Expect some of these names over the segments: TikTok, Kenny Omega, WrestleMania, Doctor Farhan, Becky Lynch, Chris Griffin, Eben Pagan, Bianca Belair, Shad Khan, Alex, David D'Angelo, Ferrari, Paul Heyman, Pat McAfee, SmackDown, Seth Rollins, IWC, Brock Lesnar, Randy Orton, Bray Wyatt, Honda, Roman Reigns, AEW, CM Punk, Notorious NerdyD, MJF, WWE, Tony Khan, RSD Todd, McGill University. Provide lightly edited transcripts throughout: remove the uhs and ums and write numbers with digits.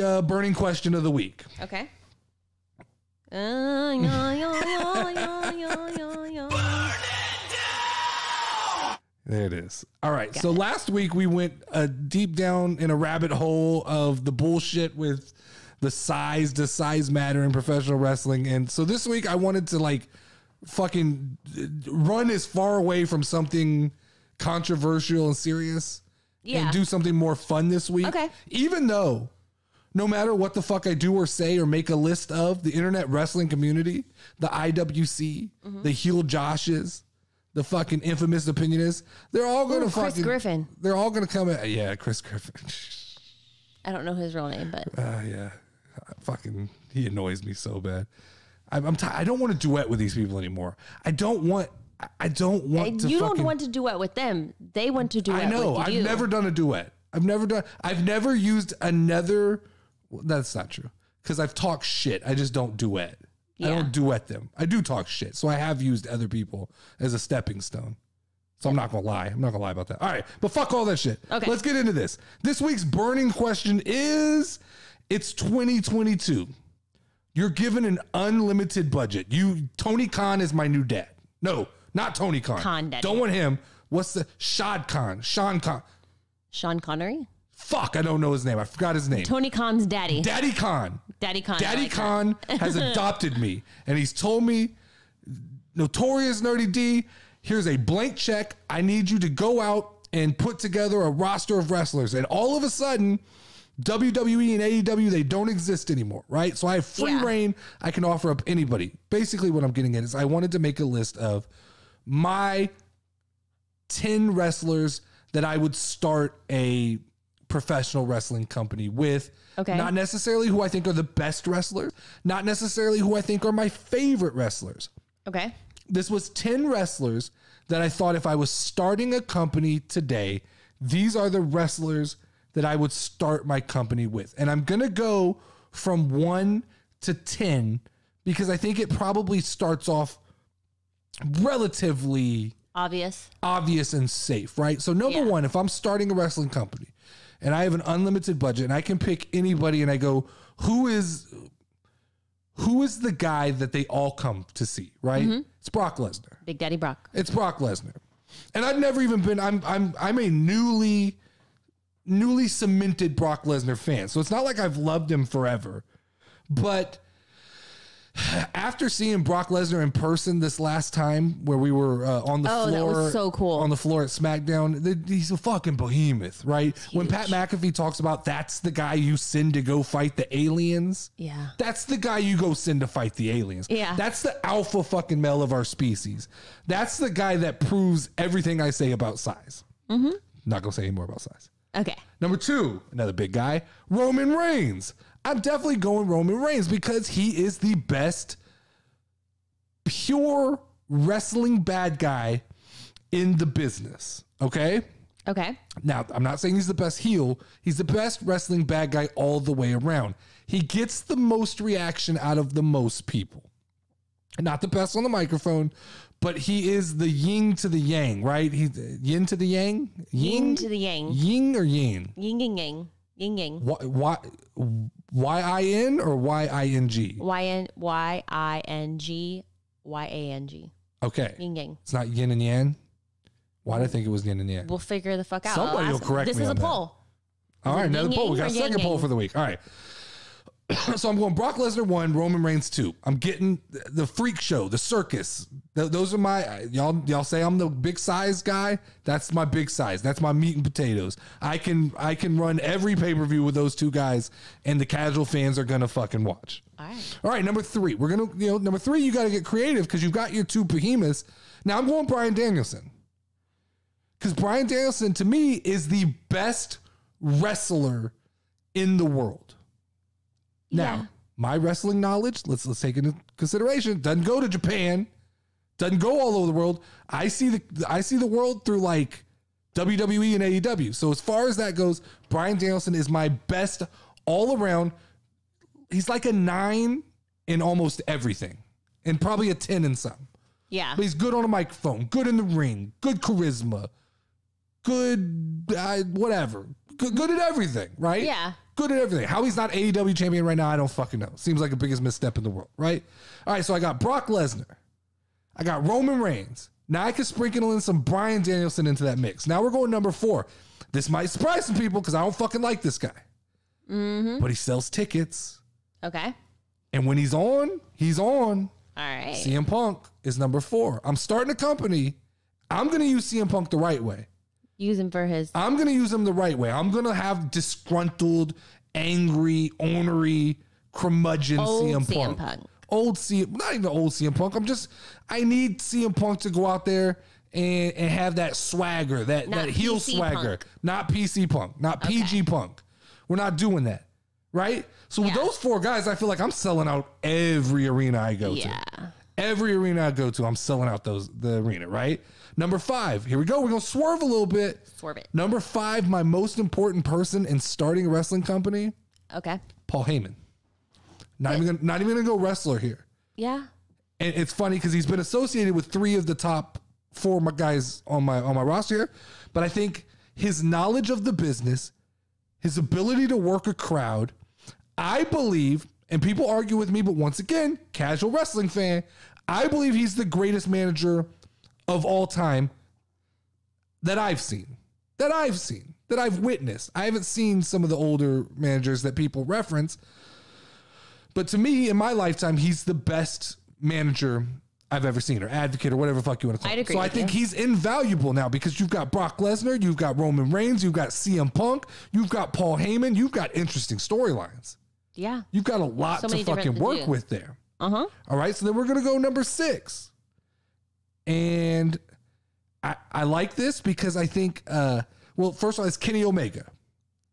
the burning question of the week. Okay. There it is. All right. Got so it. Last week we went deep down in a rabbit hole of the bullshit with the size. Does size matter in professional wrestling? And so this week I wanted to like fucking run as far away from something controversial and serious and do something more fun this week. Okay. Even though no matter what the fuck I do or say or make a list of, the internet wrestling community, the IWC, the heel Joshes, the fucking infamous opinionists, they're all going to fucking... Chris Griffin. They're all going to come at... Yeah, Chris Griffin. I don't know his real name, but... yeah. Fucking... He annoys me so bad. I don't want to duet with these people anymore. I don't want to You fucking, don't want to duet with them. They want to duet with you. I know. I've never done a duet. I've never used another... Well, that's not true. Because I've talked shit. I just don't duet. Yeah. I don't duet them. I do talk shit. So I have used other people as a stepping stone. So I'm not going to lie. I'm not going to lie about that. All right. But fuck all that shit. Okay. Let's get into this. This week's burning question is, it's 2022. You're given an unlimited budget. Tony Khan is my new dad. No, not Tony Khan. Don't want him. What's the Shad Khan? Sean Khan. Sean Connery? Fuck, I don't know his name. I forgot his name. Tony Khan's daddy. Daddy Khan. Daddy Khan. Daddy Khan has adopted me. And he's told me, Notorious Nerdy D, here's a blank check. I need you to go out and put together a roster of wrestlers. And all of a sudden, WWE and AEW, they don't exist anymore, right? So I have free reign. I can offer up anybody. Basically what I'm getting at is I wanted to make a list of my 10 wrestlers that I would start a professional wrestling company with. Okay. Not necessarily who I think are the best wrestlers, not necessarily who I think are my favorite wrestlers. Okay. This was 10 wrestlers that I thought if I was starting a company today, these are the wrestlers that I would start my company with. And I'm going to go from 1 to 10 because I think it probably starts off relatively obvious and safe, right? So number one, if I'm starting a wrestling company, and I have an unlimited budget and I can pick anybody and I go, who is the guy that they all come to see, right? It's Brock Lesnar. Big Daddy Brock. It's Brock Lesnar. And I've never even been, I'm a newly cemented Brock Lesnar fan. So it's not like I've loved him forever. But after seeing Brock Lesnar in person this last time where we were on the floor, that was so cool. On the floor at SmackDown, he's a fucking behemoth, right? When Pat McAfee talks about that's the guy you send to go fight the aliens. Yeah. That's the guy you go send to fight the aliens. Yeah. That's the alpha fucking male of our species. That's the guy that proves everything I say about size. Not going to say any more about size. Okay. Number two, another big guy, Roman Reigns. I'm definitely going Roman Reigns because he is the best pure wrestling bad guy in the business. Okay? Okay. Now, I'm not saying he's the best heel. He's the best wrestling bad guy all the way around. He gets the most reaction out of the most people. Not the best on the microphone, but he is the yin to the yang, right? He's yin to the yang? Yin to the yang. Yin or yin? Yin and yang. Yin yang. Y-I-N or Y-I-N-G? Y-I-N-G-Y-A-N-G. Okay. Yin yang. It's not yin and yang? Why did I think it was yin and yang? We'll figure the fuck out. Somebody will correct me. This is a poll. All right, another poll. We got a second poll for the week. All right. So I'm going Brock Lesnar 1, Roman Reigns 2. I'm getting the freak show, the circus. Those are my, y'all say I'm the big size guy. That's my big size. That's my meat and potatoes. I can run every pay-per-view with those two guys and the casual fans are going to fucking watch. All right. All right. Number three, we're going to, number three, you got to get creative because you've got your two behemoths. Now I'm going Bryan Danielson. Because Bryan Danielson to me is the best wrestler in the world. Now, my wrestling knowledge, let's take into consideration, doesn't go to Japan, doesn't go all over the world. I see the world through like WWE and AEW. So as far as that goes, Bryan Danielson is my best all around. He's like a 9 in almost everything and probably a 10 in some. Yeah. But he's good on a microphone, good in the ring, good charisma, good whatever. Good at everything, right? Yeah. good at everything. How he's not AEW champion right now, I don't fucking know. Seems like the biggest misstep in the world, right? All right, so I got Brock Lesnar. I got Roman Reigns. Now I could sprinkle in some Bryan Danielson into that mix. Now we're going number 4. This might surprise some people because I don't fucking like this guy. Mm-hmm. But he sells tickets. Okay. And when he's on, he's on. All right. CM Punk is number 4. I'm starting a company. I'm going to use CM Punk the right way. Use him for his... I'm going to use him the right way. I'm going to have disgruntled, angry, ornery, curmudgeon CM Punk. Old CM... Not even old CM Punk. I'm just... I need CM Punk to go out there and have that swagger, that heel PC swagger. Punk. Not PC Punk. Not PG Punk. We're not doing that. Right? So with those 4 guys, I feel like I'm selling out every arena I go to. Every arena I go to, I'm selling out the arena, right? Number 5. Here we go. We're going to swerve a little bit. Swerve it. Number 5, my most important person in starting a wrestling company. Okay. Paul Heyman. Not even going to go wrestler here. Yeah. And it's funny because he's been associated with 3 of the top 4 guys on my roster here. But I think his knowledge of the business, his ability to work a crowd, I believe, and people argue with me, but once again, casual wrestling fan, I believe he's the greatest manager of all time that I've seen, that I've witnessed. I haven't seen some of the older managers that people reference, but to me, in my lifetime, he's the best manager I've ever seen, or advocate, or whatever the fuck you want to call it. So I think he's invaluable now because you've got Brock Lesnar, you've got Roman Reigns, you've got CM Punk, you've got Paul Heyman, you've got interesting storylines. Yeah. You've got a lot to fucking work with there. Uh-huh. All right, so then we're going to go number 6. And I like this because I think, well, first of all, it's Kenny Omega.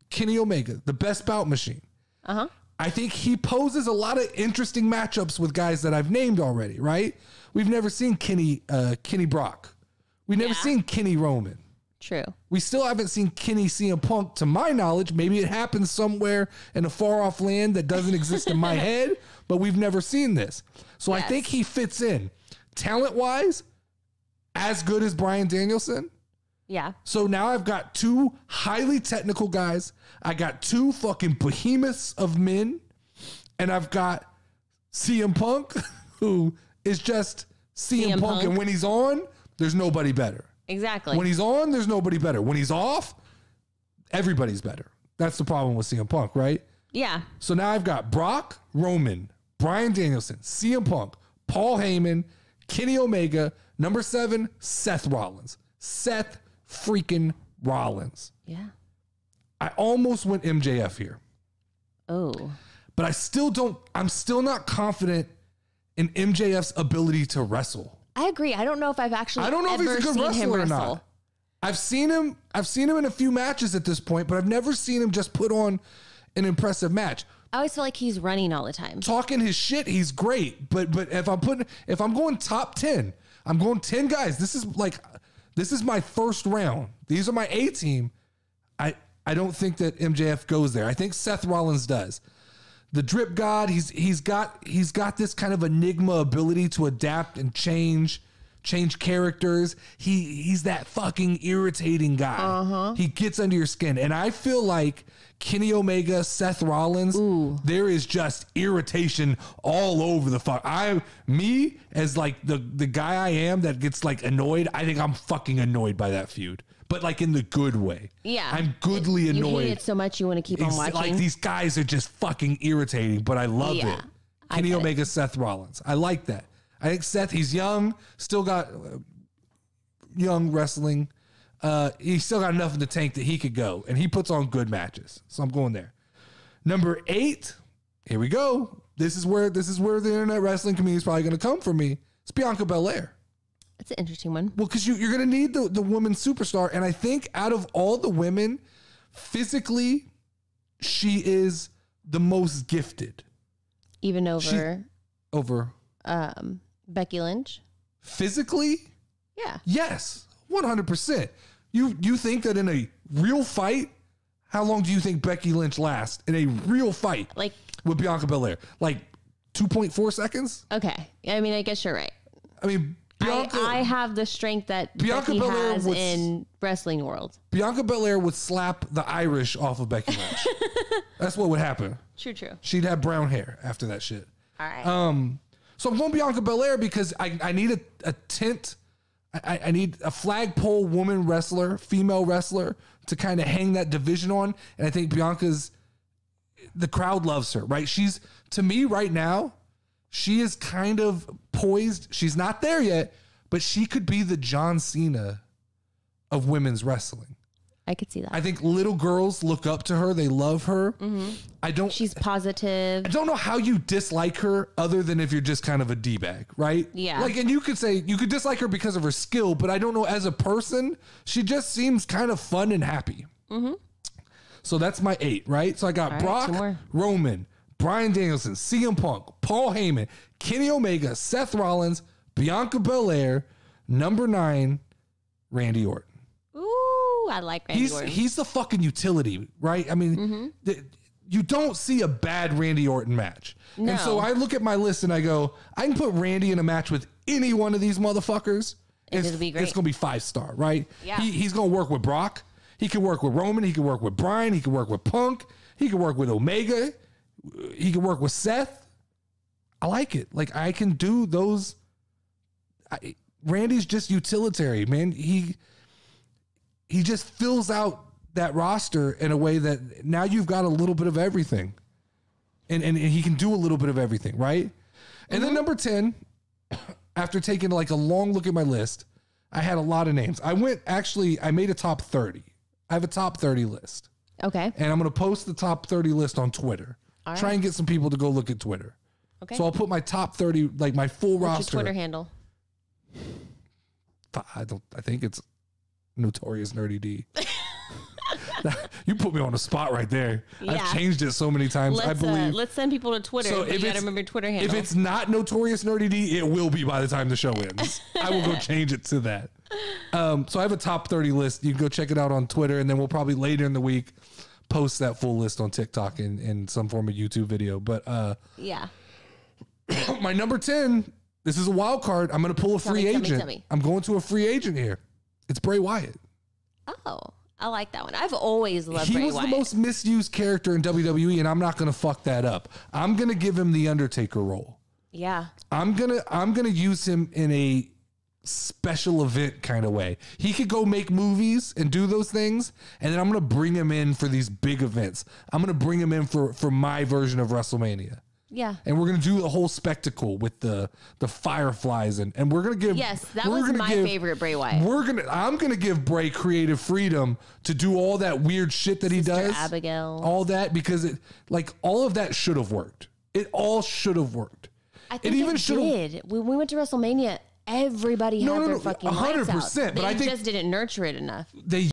Kenny Omega, the best bout machine. Uh-huh. I think he poses a lot of interesting matchups with guys that I've named already, right? We've never seen Kenny Brock. We've never seen Kenny Roman. True. We still haven't seen Kenny CM Punk, to my knowledge. Maybe it happens somewhere in a far-off land that doesn't exist in my head, but we've never seen this. So I think he fits in. Talent-wise, as good as Bryan Danielson. Yeah. So now I've got 2 highly technical guys. I got 2 fucking behemoths of men. And I've got CM Punk, who is just CM Punk. And when he's on, there's nobody better. Exactly. When he's on, there's nobody better. When he's off, everybody's better. That's the problem with CM Punk, right? Yeah. So now I've got Brock, Roman, Bryan Danielson, CM Punk, Paul Heyman, Kenny Omega, number 7, Seth Rollins. Seth freaking Rollins. Yeah. I almost went MJF here. Oh. But I still don't, I'm still not confident in MJF's ability to wrestle. I agree. I don't know if I've actually I don't know if he's a good wrestler or not. I've seen him in a few matches at this point, but I've never seen him just put on an impressive match. I always feel like he's running all the time. Talking his shit, he's great. But if I'm going top 10, I'm going 10 guys. This is my first round. These are my A team. I don't think that MJF goes there. I think Seth Rollins does. The drip god, he's got this kind of enigma ability to adapt and change characters. He's that fucking irritating guy. Uh-huh. He gets under your skin. And I feel like Kenny Omega, Seth Rollins, ooh, there is just irritation all over the fuck. Me as like the guy I am that gets like annoyed, I think I'm fucking annoyed by that feud. But like in the good way. Yeah. I'm goodly annoyed. You hate it so much you want to keep on watching. Like these guys are just fucking irritating, but I love it. Kenny Omega, Seth Rollins. I like that. I think Seth, he's young, still got young wrestling. He's still got enough in the tank that he could go, and he puts on good matches. So I'm going there. Number 8, here we go. This is where the internet wrestling community is probably going to come for me. It's Bianca Belair. That's an interesting one. Well, because you're going to need the woman superstar. And I think out of all the women, physically, she is the most gifted. Even over Becky Lynch? Physically? Yeah. Yes, 100%. You think that in a real fight, how long do you think Becky Lynch lasts in a real fight with Bianca Belair? Like 2.4 seconds? Okay. I mean, I guess you're right. I mean... I have the strength that Becky has in wrestling world. Bianca Belair would slap the Irish off of Becky Lynch. That's what would happen. True, true. She'd have brown hair after that shit. All right. So I'm going Bianca Belair because I need a tent. I need a flagpole woman wrestler, female wrestler, to kind of hang that division on. And I think Bianca's, the crowd loves her, right? She's, to me right now, she is kind of poised. She's not there yet, but she could be the John Cena of women's wrestling. I could see that. I think little girls look up to her. They love her. Mm-hmm. She's positive. I don't know how you dislike her other than if you're just kind of a D-bag, right? Yeah. Like, and you could say you could dislike her because of her skill, but I don't know, as a person, she just seems kind of fun and happy. Mm-hmm. So that's my 8, right? So I got Brock, Roman, Bryan Danielson, CM Punk, Paul Heyman, Kenny Omega, Seth Rollins, Bianca Belair, number 9, Randy Orton. I like Randy Orton. He's the fucking utility, right? I mean, you don't see a bad Randy Orton match. No. And so I look at my list and I go, I can put Randy in a match with any one of these motherfuckers. It'll be great. It's going to be 5-star, right? Yeah. He's going to work with Brock. He can work with Roman. He can work with Bryan. He can work with Punk. He can work with Omega. He can work with Seth. I like it. Like, I can do those. Randy's just utilitarian, man. He just fills out that roster in a way that now you've got a little bit of everything. And he can do a little bit of everything, right? And then number 10, after taking like a long look at my list, I had a lot of names. I made a top 30. I have a top 30 list. Okay. And I'm going to post the top 30 list on Twitter. All right. Try and get some people to go look at Twitter. Okay. So I'll put my top 30, like my full roster. What's your Twitter handle? I think it's Notorious Nerdy D. You put me on the spot right there. Yeah. I've changed it so many times. I believe. Let's send people to Twitter. So you gotta remember Twitter handle. If it's not Notorious Nerdy D, it will be by the time the show ends. I will go change it to that. So I have a top 30 list. You can go check it out on Twitter, and then we'll probably later in the week post that full list on TikTok and some form of YouTube video. But yeah, my number 10. This is a wild card. I'm gonna pull a free agent. Tell me. I'm going to a free agent here. It's Bray Wyatt. Oh, I like that one. I've always loved Bray Wyatt. He was the most misused character in WWE, and I'm not going to fuck that up. I'm going to give him the Undertaker role. Yeah. I'm going to use him in a special event kind of way. He could go make movies and do those things, and then I'm going to bring him in for these big events. I'm going to bring him in for my version of WrestleMania. Yeah. And we're going to do the whole spectacle with the fireflies and we're going to give. Yes, that was my favorite Bray Wyatt. I'm going to give Bray creative freedom to do all that weird shit that he does. Abigail. All that, because all of that should have worked. It all should have worked. I think it did. When we went to WrestleMania, everybody had their fucking lights out. 100%. But I think they just didn't nurture it enough. They